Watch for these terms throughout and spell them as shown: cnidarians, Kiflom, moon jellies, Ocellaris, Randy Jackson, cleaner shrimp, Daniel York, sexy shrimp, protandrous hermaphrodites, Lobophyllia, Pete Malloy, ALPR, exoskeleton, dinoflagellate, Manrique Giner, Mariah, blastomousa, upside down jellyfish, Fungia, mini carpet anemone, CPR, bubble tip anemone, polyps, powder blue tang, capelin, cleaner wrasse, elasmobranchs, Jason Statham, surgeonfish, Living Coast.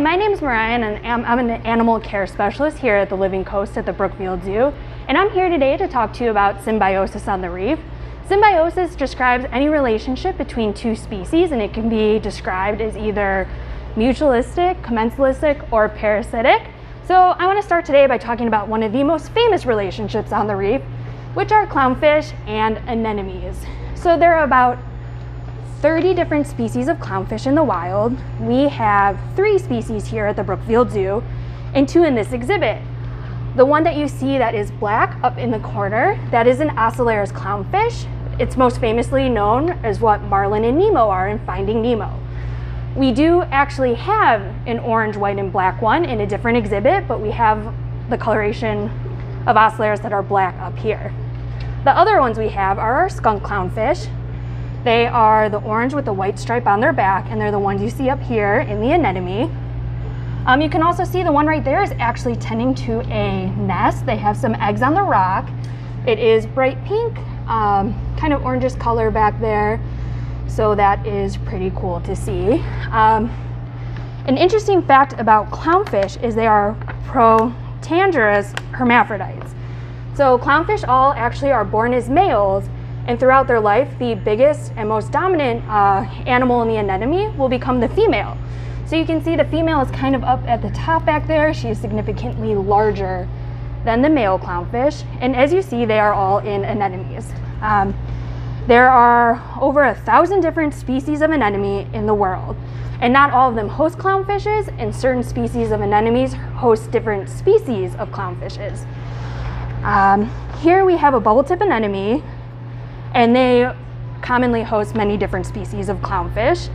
Hi, my name is Mariah, and I'm an animal care specialist here at the Living Coast at the Brookfield Zoo, and I'm here today to talk to you about symbiosis on the reef. Symbiosis describes any relationship between two species, and it can be described as either mutualistic, commensalistic, or parasitic. So I want to start today by talking about one of the most famous relationships on the reef, which are clownfish and anemones. So there are about 30 different species of clownfish in the wild. We have 3 species here at the Brookfield Zoo and 2 in this exhibit. The one that you see that is black up in the corner, that is an Ocellaris clownfish. It's most famously known as what Marlin and Nemo are in Finding Nemo. We do actually have an orange, white, and black one in a different exhibit, but we have the coloration of Ocellaris that are black up here. The other ones we have are our skunk clownfish. They are the orange with the white stripe on their back, and they're the ones you see up here in the anemone. You can also see the one right there is actually tending to a nest. They have some eggs on the rock. It is bright pink, kind of orangish color back there, so that is pretty cool to see. An interesting fact about clownfish is they are protandrous hermaphrodites. So clownfish all actually are born as males, and throughout their life, the biggest and most dominant animal in the anemone will become the female. So you can see the female is kind of up at the top back there. She is significantly larger than the male clownfish. And as you see, they are all in anemones. There are over 1,000 different species of anemone in the world. And not all of them host clownfishes, and certain species of anemones host different species of clownfishes. Here we have a bubble tip anemone, and they commonly host many different species of clownfish.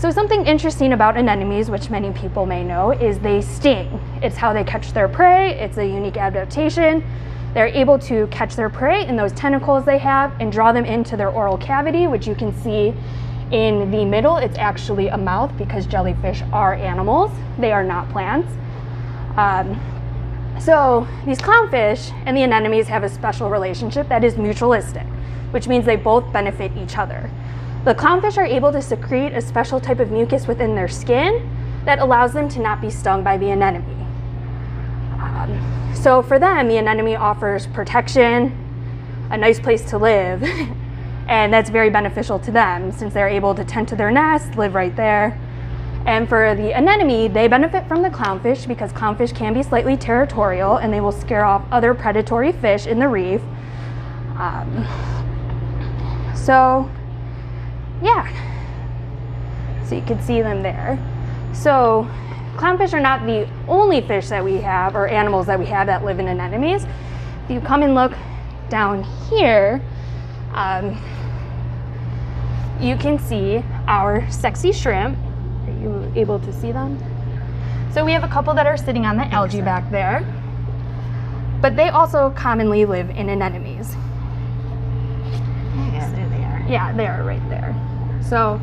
So something interesting about anemones, which many people may know, is they sting. It's how they catch their prey. It's a unique adaptation. They're able to catch their prey in those tentacles they have and draw them into their oral cavity, which you can see in the middle. It's actually a mouth because jellyfish are animals. They are not plants. So these clownfish and the anemones have a special relationship that is mutualistic, which means they both benefit each other. The clownfish are able to secrete a special type of mucus within their skin that allows them to not be stung by the anemone. So for them, the anemone offers protection, a nice place to live, and that's very beneficial to them since they're able to tend to their nest, live right there. And for the anemone, they benefit from the clownfish because clownfish can be slightly territorial and they will scare off other predatory fish in the reef. So you can see them there. So clownfish are not the only fish that we have or animals that we have that live in anemones. If you come and look down here, you can see our sexy shrimp. Are you able to see them? So we have a couple that are sitting on the algae back there, but they also commonly live in anemones. Yeah, they are right there. So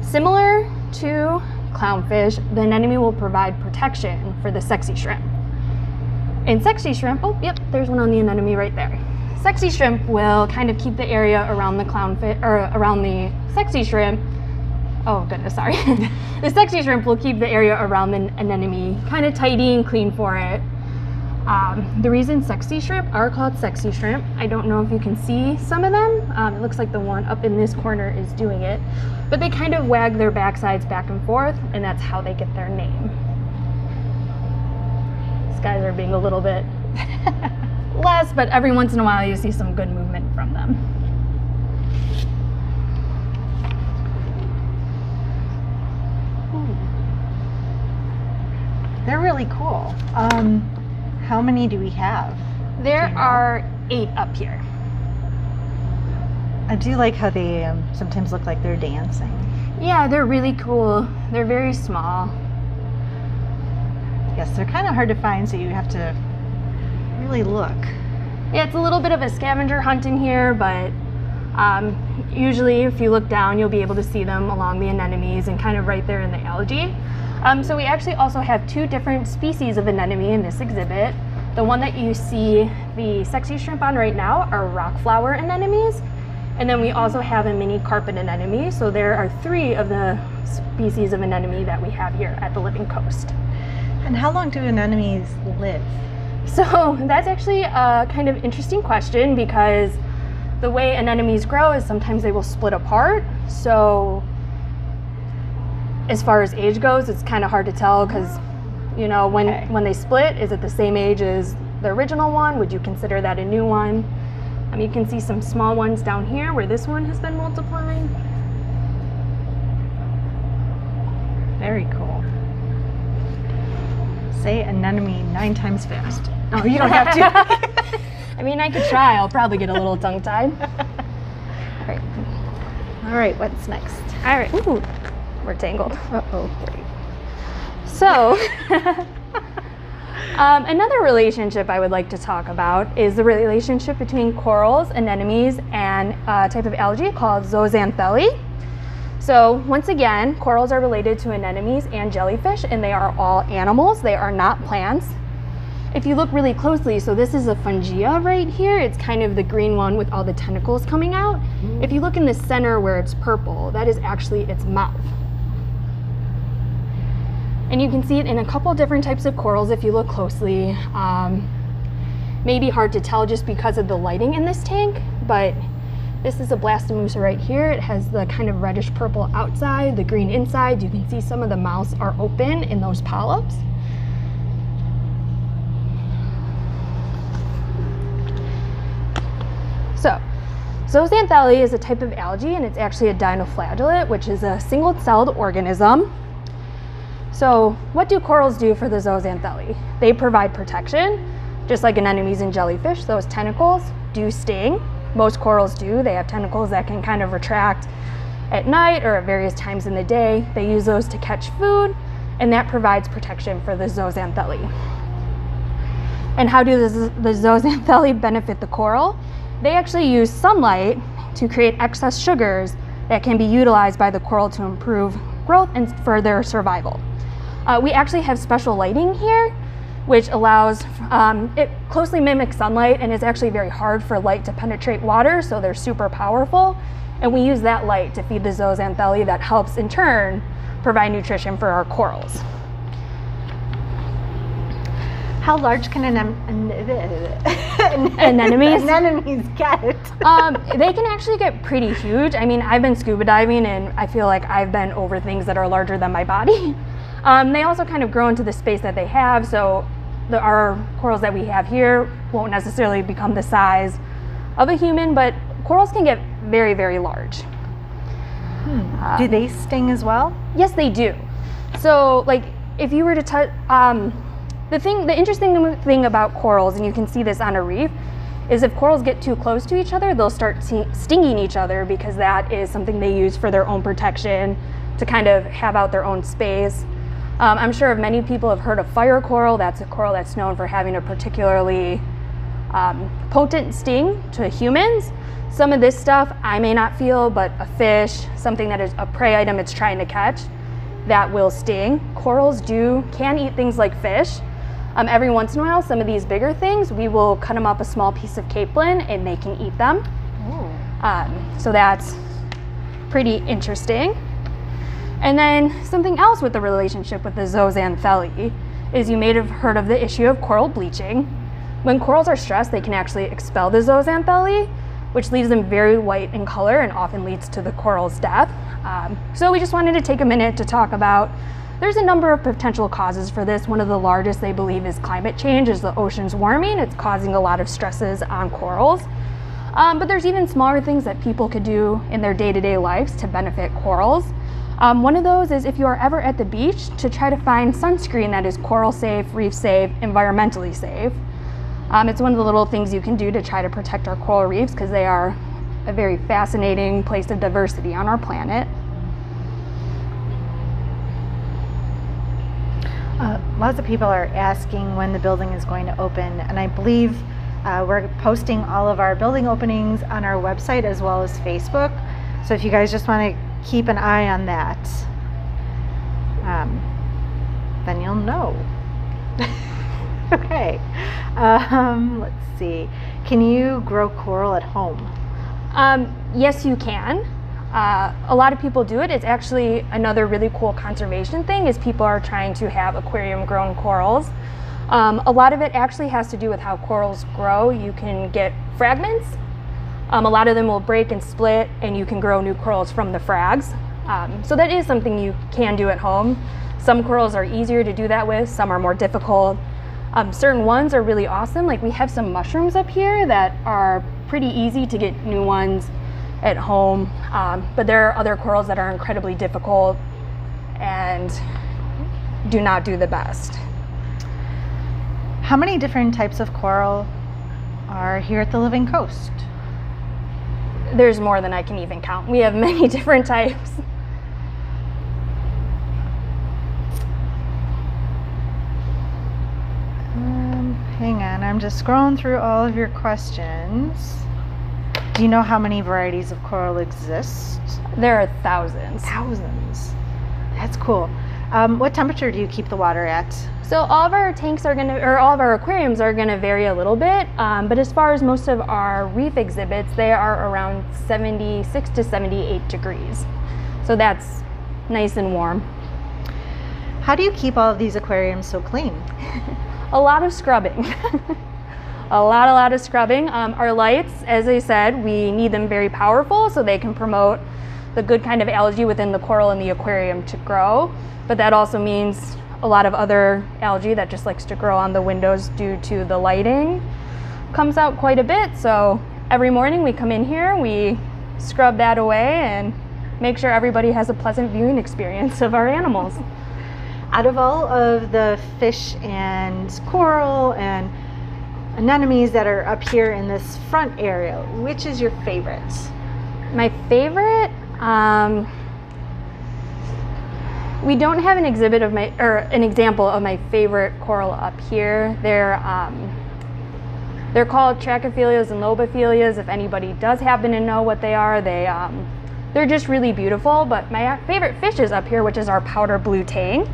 similar to clownfish, the anemone will provide protection for the sexy shrimp. And sexy shrimp, oh, yep, there's one on the anemone right there. Sexy shrimp will kind of keep the area around the clownfish, or around the sexy shrimp. Oh, goodness, sorry. The sexy shrimp will keep the area around the anemone kind of tidy and clean for it. The reason sexy shrimp are called sexy shrimp, I don't know if you can see some of them. It looks like the one up in this corner is doing it, but they kind of wag their backsides back and forth, and that's how they get their name. These guys are being a little bit less, but every once in a while you see some good movement from them. They're really cool. How many do we have? There are 8 up here. I do like how they sometimes look like they're dancing. Yeah, they're really cool. They're very small. Yes, they're kind of hard to find, so you have to really look. Yeah, it's a little bit of a scavenger hunt in here, but usually if you look down, you'll be able to see them along the anemones and kind of right there in the algae. So we actually also have 2 different species of anemone in this exhibit. The one that you see the sexy shrimp on right now are rockflower anemones, And then we also have a mini carpet anemone. So there are 3 of the species of anemone that we have here at the Living Coast. And how long do anemones live? So that's actually a kind of interesting question, because the way anemones grow is sometimes they will split apart. So as far as age goes, it's kind of hard to tell, because you know, when they split, is it the same age as the original one? Would you consider that a new one? You can see some small ones down here where this one has been multiplying. Very cool. Say anemone 9 times fast. Oh, you don't have to. I mean, I could try. I'll probably get a little tongue-tied. All right. All right, what's next? All right. Ooh, we're tangled. Uh-oh. Great. So... another relationship I would like to talk about is the relationship between corals, anemones, and a type of algae called zooxanthellae. So once again, corals are related to anemones and jellyfish, and they are all animals. They are not plants. If you look really closely, so this is a Fungia right here. It's kind of the green one with all the tentacles coming out. If you look in the center where it's purple, that is actually its mouth. And you can see it in a couple different types of corals if you look closely. Maybe hard to tell just because of the lighting in this tank, but this is a blastomousa right here. It has the kind of reddish purple outside, the green inside. You can see some of the mouths are open in those polyps. So, zooxanthellae is a type of algae, and it's actually a dinoflagellate, which is a single-celled organism. So what do corals do for the zooxanthellae? They provide protection, just like anemones and jellyfish. Those tentacles do sting. Most corals do. They have tentacles that can kind of retract at night or at various times in the day. They use those to catch food, and that provides protection for the zooxanthellae. And how do the zooxanthellae benefit the coral? They actually use sunlight to create excess sugars that can be utilized by the coral to improve growth and further survival. We actually have special lighting here, which allows, it closely mimics sunlight, and it's actually very hard for light to penetrate water, so they're super powerful. And we use that light to feed the zooxanthellae that helps, in turn, provide nutrition for our corals. How large can anemones get? They can actually get pretty huge. I mean, I've been scuba diving, and I feel like I've been over things that are larger than my body. They also kind of grow into the space that they have, so our corals that we have here won't necessarily become the size of a human, but corals can get very, very large. Do they sting as well? Yes, they do. So, like, if you were to touch, the interesting thing about corals, and you can see this on a reef, is if corals get too close to each other, they'll start stinging each other, because that is something they use for their own protection, to kind of have out their own space. I'm sure many people have heard of fire coral. That's a coral that's known for having a particularly potent sting to humans. Some of this stuff I may not feel, but a fish, something that is a prey item it's trying to catch, that will sting. Corals can eat things like fish. Every once in a while, some of these bigger things, we will cut them up a small piece of capelin and they can eat them. So that's pretty interesting. And then something else with the relationship with the zooxanthellae is you may have heard of the issue of coral bleaching. When corals are stressed, they can actually expel the zooxanthellae, which leaves them very white in color and often leads to the coral's death. So we just wanted to take a minute to talk about, there's a number of potential causes for this. One of the largest they believe is climate change, is the ocean's warming. It's causing a lot of stresses on corals. But there's even smaller things that people could do in their day-to-day lives to benefit corals. One of those is if you are ever at the beach, to try to find sunscreen that is coral safe, reef safe, environmentally safe. It's one of the little things you can do to try to protect our coral reefs, because they are a very fascinating place of diversity on our planet. Lots of people are asking when the building is going to open, and I believe we're posting all of our building openings on our website as well as Facebook. So if you guys just want to keep an eye on that, then you'll know. Okay, let's see. Can you grow coral at home? Yes, you can. A lot of people do it. It's actually another really cool conservation thing is people are trying to have aquarium grown corals. A lot of it actually has to do with how corals grow. You can get fragments. A lot of them will break and split, and you can grow new corals from the frags. So that is something you can do at home. Some corals are easier to do that with, some are more difficult. Certain ones are really awesome. Like we have some mushrooms up here that are pretty easy to get new ones at home. But there are other corals that are incredibly difficult and do not do the best. How many different types of coral are here at the Living Coast? There's more than I can even count. We have many different types. Hang on, I'm just scrolling through all of your questions. Do you know how many varieties of coral exist? There are thousands. Thousands. That's cool. What temperature do you keep the water at? So all of our tanks are gonna, or all of our aquariums are gonna vary a little bit, but as far as most of our reef exhibits, they are around 76 to 78 degrees. So that's nice and warm. How do you keep all of these aquariums so clean? A lot of scrubbing. A lot of scrubbing. Our lights, as I said, we need them very powerful so they can promote the good kind of algae within the coral and the aquarium to grow. But that also means a lot of other algae that just likes to grow on the windows due to the lighting comes out quite a bit. So every morning we come in here, we scrub that away and make sure everybody has a pleasant viewing experience of our animals. Out of all of the fish and coral and anemones that are up here in this front area, which is your favorite? My favorite? We don't have an exhibit of my, or an example of my favorite coral up here. They're called Trachophyllias and Lobophyllias. If anybody does happen to know what they are, they're just really beautiful. But my favorite fish is up here, which is our powder blue tang.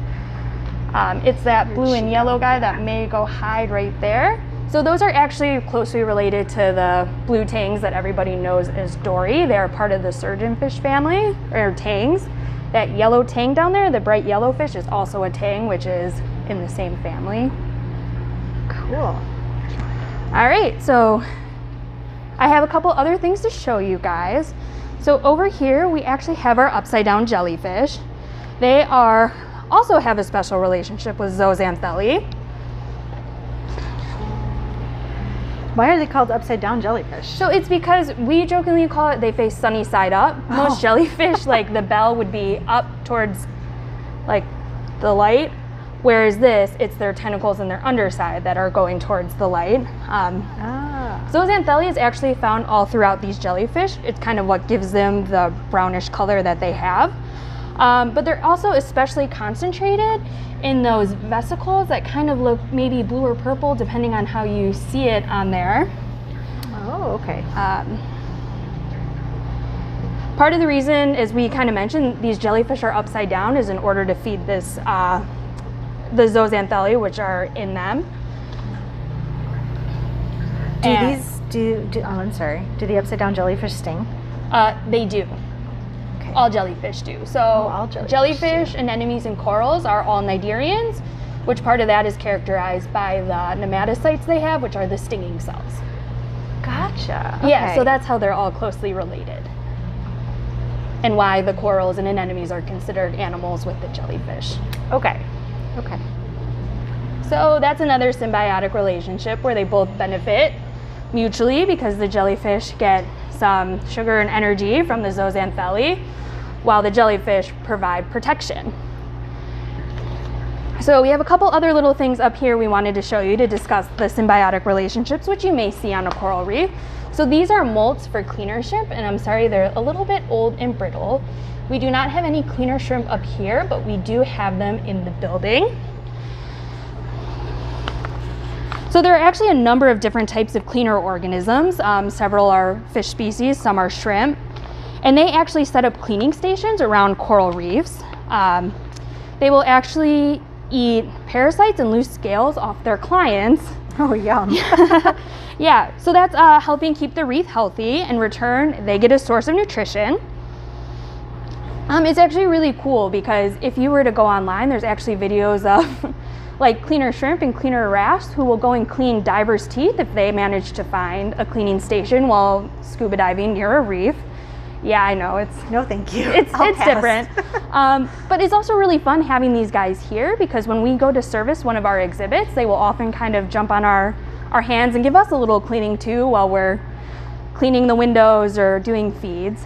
It's that blue and yellow guy that may go hide right there. So those are actually closely related to the blue tangs that everybody knows as dory. They're part of the surgeonfish family, or tangs. That yellow tang down there, the bright yellow fish, is also a tang, which is in the same family. Cool. All right, so I have a couple other things to show you guys. So over here, we actually have our upside down jellyfish. They are also have a special relationship with zooxanthellae. Why are they called upside down jellyfish? So it's because we jokingly call it they face sunny side up. Most jellyfish, like the bell would be up towards like the light, whereas this, it's their tentacles and their underside that are going towards the light. Zooxanthellae is actually found all throughout these jellyfish. It's kind of what gives them the brownish color that they have. But they're also especially concentrated in those vesicles that kind of look maybe blue or purple, depending on how you see it on there. Oh, okay. Part of the reason, as we kind of mentioned, these jellyfish are upside down is in order to feed this, the zooxanthellae, which are in them. Do the upside down jellyfish sting? They do. All jellyfish do. So jellyfish, anemones, and corals are all cnidarians, which part of that is characterized by the nematocysts they have, which are the stinging cells. Gotcha. Okay. Yeah, so that's how they're all closely related and why the corals and anemones are considered animals with the jellyfish. Okay. Okay. So that's another symbiotic relationship where they both benefit mutually because the jellyfish get some sugar and energy from the zooxanthellae, while the jellyfish provide protection. So we have a couple other little things up here we wanted to show you to discuss the symbiotic relationships, which you may see on a coral reef. So these are molts for cleaner shrimp, and I'm sorry, they're a little bit old and brittle. We do not have any cleaner shrimp up here, but we do have them in the building. So there are actually a number of different types of cleaner organisms. Several are fish species, some are shrimp. And they actually set up cleaning stations around coral reefs. They will actually eat parasites and loose scales off their clients Oh, yum. Yeah, so that's helping keep the reef healthy. In return, they get a source of nutrition. It's actually really cool because if you were to go online, there's actually videos of like cleaner shrimp and cleaner wrasse who will go and clean divers' teeth if they manage to find a cleaning station while scuba diving near a reef. Yeah, I know, it's... No, thank you. It's different. But it's also really fun having these guys here because when we go to service one of our exhibits, they will often kind of jump on our hands and give us a little cleaning too while we're cleaning the windows or doing feeds.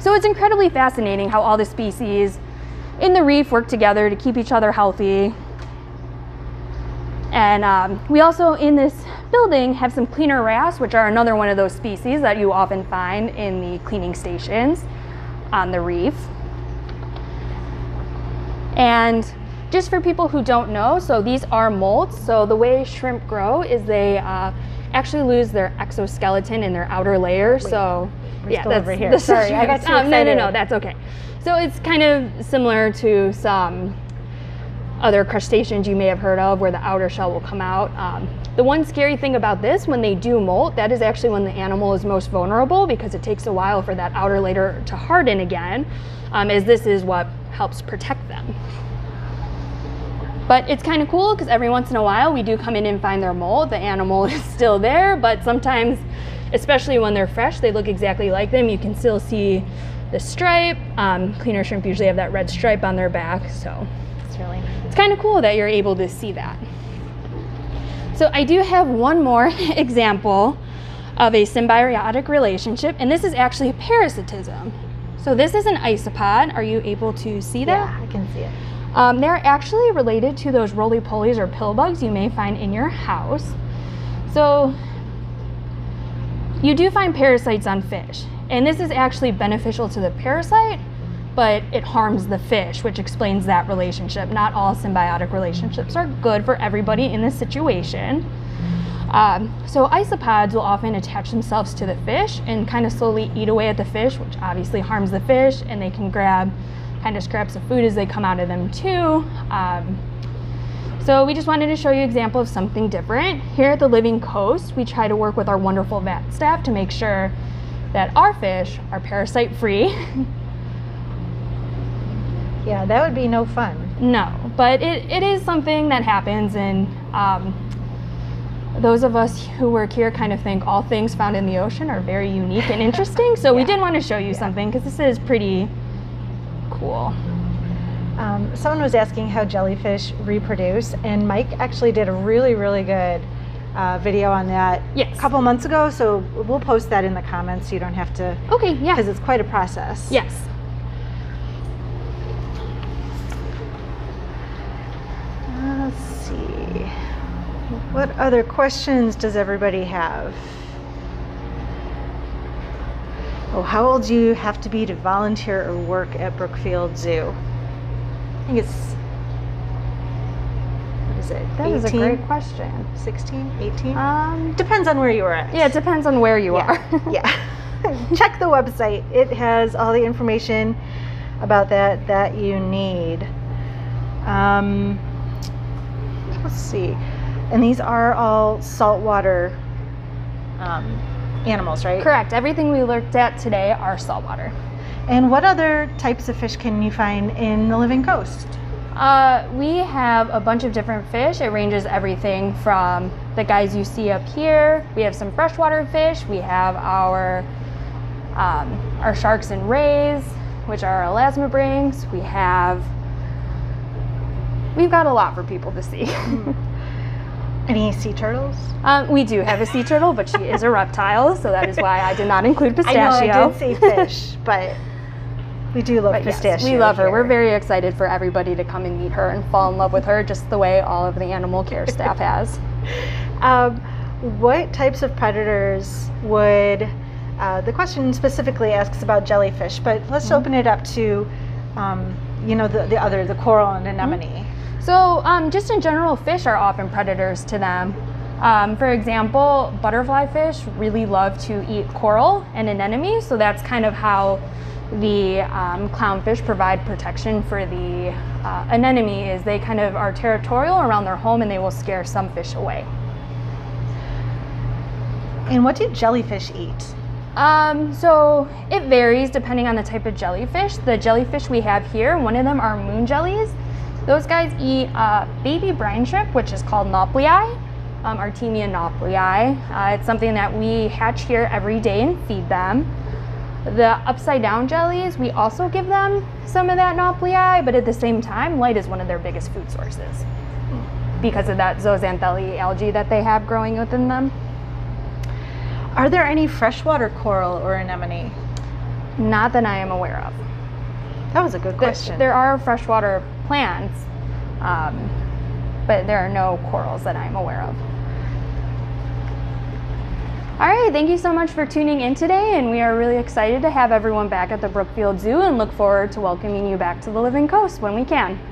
So it's incredibly fascinating how all the species in the reef work together to keep each other healthy. And we also in this building have some cleaner wrasse, which are another one of those species that you often find in the cleaning stations on the reef. And just for people who don't know, so these are molts. So the way shrimp grow is they actually lose their exoskeleton in their outer layer. Wait, so we're yeah, still that's over here. The sorry, I got too excited. No, that's okay. So it's kind of similar to some other crustaceans you may have heard of where the outer shell will come out. The one scary thing about this, when they do molt, that is actually when the animal is most vulnerable because it takes a while for that outer layer to harden again, as this is what helps protect them. But it's kind of cool because every once in a while we do come in and find their molt. The animal is still there, but sometimes, especially when they're fresh, they look exactly like them. You can still see the stripe. Cleaner shrimp usually have that red stripe on their back, so it's really nice. It's kind of cool that you're able to see that. So I do have one more example of a symbiotic relationship, and this is actually parasitism. So this is an isopod. Are you able to see that? Yeah, I can see it. They're actually related to those roly-polies or pill bugs you may find in your house. So you do find parasites on fish, and this is actually beneficial to the parasite, but it harms the fish, which explains that relationship. Not all symbiotic relationships are good for everybody in this situation. So isopods will often attach themselves to the fish and kind of slowly eat away at the fish, which obviously harms the fish, and they can grab kind of scraps of food as they come out of them too. So we just wanted to show you an example of something different. Here at the Living Coast, we try to work with our wonderful vet staff to make sure that our fish are parasite free. Yeah, that would be no fun. No, but it is something that happens, and those of us who work here kind of think all things found in the ocean are very unique and interesting, so yeah. We did want to show you something because this is pretty cool. Someone was asking how jellyfish reproduce, and Mike actually did a really, really good video on that a couple months ago, so we'll post that in the comments so you don't have to, because it's quite a process. Yes. What other questions does everybody have? Oh, how old do you have to be to volunteer or work at Brookfield Zoo? I think it's, what is it? That 18, is a great question. 16, 18? Depends on where you are at. Yeah, it depends on where you are. Yeah. Check the website. It has all the information about that you need. Let's see. And these are all saltwater animals, right? Correct. Everything we looked at today are saltwater. And what other types of fish can you find in the Living Coast? We have a bunch of different fish. It ranges everything from the guys you see up here. We have some freshwater fish. We have our sharks and rays, which are elasmobranchs. We've got a lot for people to see. Any sea turtles? We do have a sea turtle, but she is a reptile, so that is why I did not include pistachio. I know I did say fish, but we do love pistachio. Yes, we love her. We're very excited for everybody to come and meet her and fall in love with her, just the way all of the animal care staff has. What types of predators would, the question specifically asks about jellyfish, but let's open it up to, the coral and anemone. So just in general, fish are often predators to them. For example, butterfly fish really love to eat coral and anemone, so that's kind of how the clownfish provide protection for the anemone, is they kind of are territorial around their home and they will scare some fish away. And what do jellyfish eat? So it varies depending on the type of jellyfish. The jellyfish we have here, one of them are moon jellies. Those guys eat baby brine shrimp, which is called nauplii, Artemia nauplii. It's something that we hatch here every day and feed them. The upside down jellies, we also give them some of that nauplii, but at the same time, light is one of their biggest food sources because of that zooxanthellae algae that they have growing within them. Are there any freshwater coral or anemone? Not that I am aware of. That was a good question. There are freshwater plants, but there are no corals that I'm aware of. All right, thank you so much for tuning in today, and we are really excited to have everyone back at the Brookfield Zoo and look forward to welcoming you back to the Living Coast when we can.